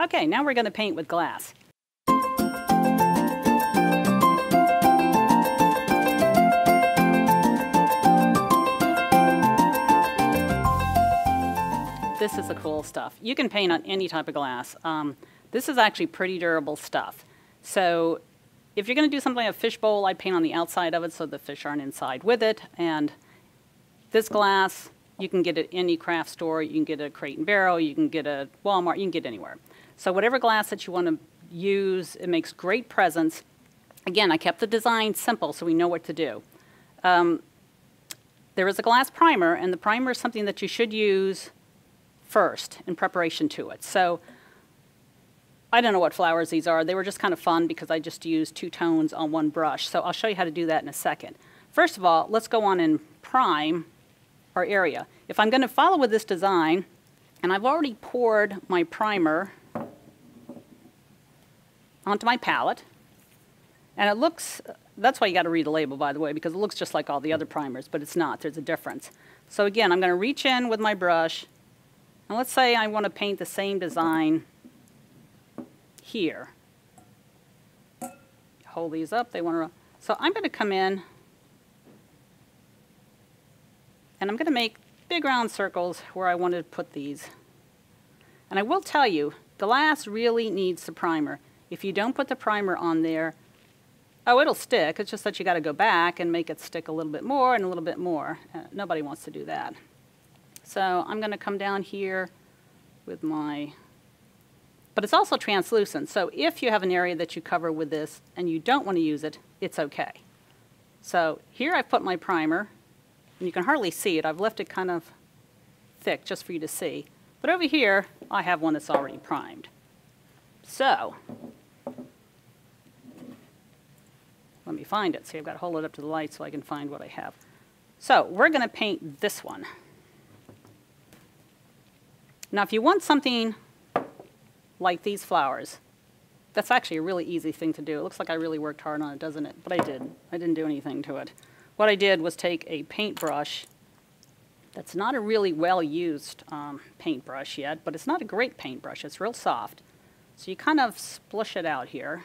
Okay, now we're going to paint with glass. This is the cool stuff. You can paint on any type of glass. This is actually pretty durable stuff. So if you're going to do something like a fishbowl, I paint on the outside of it so the fish aren't inside with it. And this glass, you can get it at any craft store. You can get it at Crate & Barrel. You can get it at Walmart. You can get it anywhere. So whatever glass that you want to use, it makes great presents. Again, I kept the design simple so we know what to do. There is a glass primer, and the primer is something that you should use first in preparation to it. So I don't know what flowers these are. They were just kind of fun because I just used two tones on one brush. So I'll show you how to do that in a second. First of all, let's go on and prime our area. If I'm going to follow with this design, and I've already poured my primer onto my palette, and it looks, that's why you got to read the label, by the way, because it looks just like all the other primers, but it's not. There's a difference. So again, I'm going to reach in with my brush, and let's say I want to paint the same design here. Hold these up. They want to. So I'm going to come in, and I'm going to make big round circles where I want to put these. And I will tell you, glass really needs the primer. If you don't put the primer on there, oh, it'll stick. It's just that you got to go back and make it stick a little bit more and a little bit more. Nobody wants to do that. So I'm going to come down here with my, but it's also translucent. So if you have an area that you cover with this and you don't want to use it, it's okay. So here I've put my primer. And you can hardly see it. I've left it kind of thick just for you to see. But over here, I have one that's already primed. So let me find it. See, I've got to hold it up to the light so I can find what I have. So we're going to paint this one. Now, if you want something like these flowers, that's actually a really easy thing to do. It looks like I really worked hard on it, doesn't it? But I didn't. I didn't do anything to it. What I did was take a paintbrush that's not a really well-used paintbrush yet, but it's not a great paintbrush. It's real soft. So you kind of splish it out here.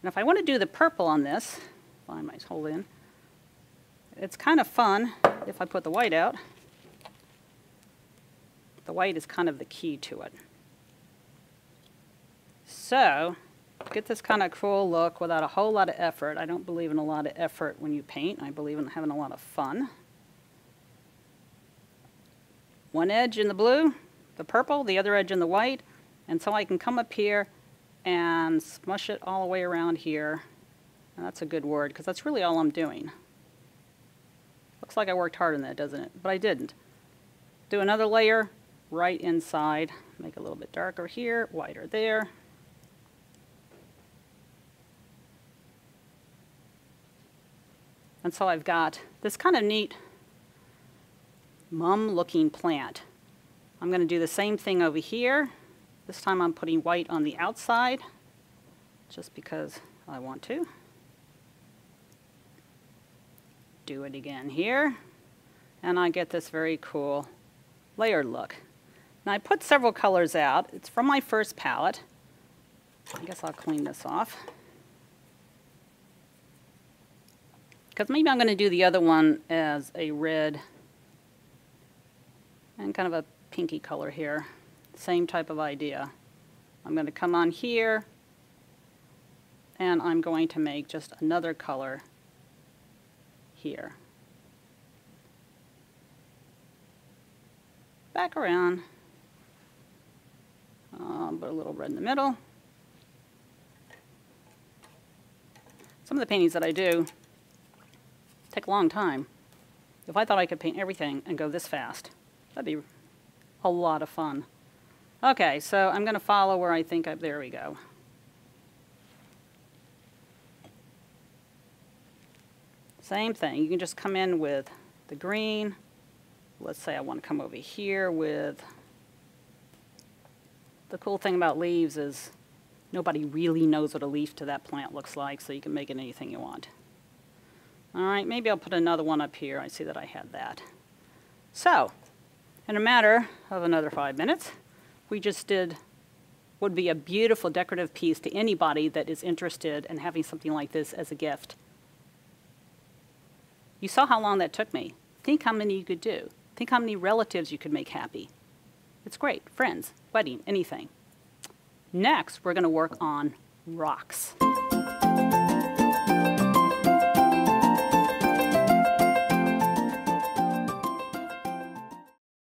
And if I want to do the purple on this, find my hole in, it's kind of fun if I put the white out. The white is kind of the key to it. So get this kind of cool look without a whole lot of effort. I don't believe in a lot of effort when you paint. I believe in having a lot of fun. One edge in the blue, the purple, the other edge in the white. And so I can come up here and smush it all the way around here. And that's a good word because that's really all I'm doing. Looks like I worked hard on that, doesn't it? But I didn't. Do another layer right inside. Make it a little bit darker here, whiter there. And so I've got this kind of neat mum-looking plant. I'm going to do the same thing over here. This time I'm putting white on the outside, just because I want to. Do it again here. And I get this very cool layered look. Now I put several colors out. It's from my first palette. I guess I'll clean this off, because maybe I'm going to do the other one as a red and kind of a pinky color here. Same type of idea. I'm going to come on here, and I'm going to make just another color here. Back around. Put a little red in the middle. Some of the paintings that I do take a long time. If I thought I could paint everything and go this fast, that'd be a lot of fun. Okay, so I'm going to follow where I think I, there we go. Same thing. You can just come in with the green. Let's say I want to come over here with, the cool thing about leaves is nobody really knows what a leaf to that plant looks like, so you can make it anything you want. All right, maybe I'll put another one up here. I see that I had that. So, in a matter of another 5 minutes, we just did would be a beautiful decorative piece to anybody that is interested in having something like this as a gift. You saw how long that took me. Think how many you could do. Think how many relatives you could make happy. It's great. Friends, wedding, anything. Next, we're going to work on rocks.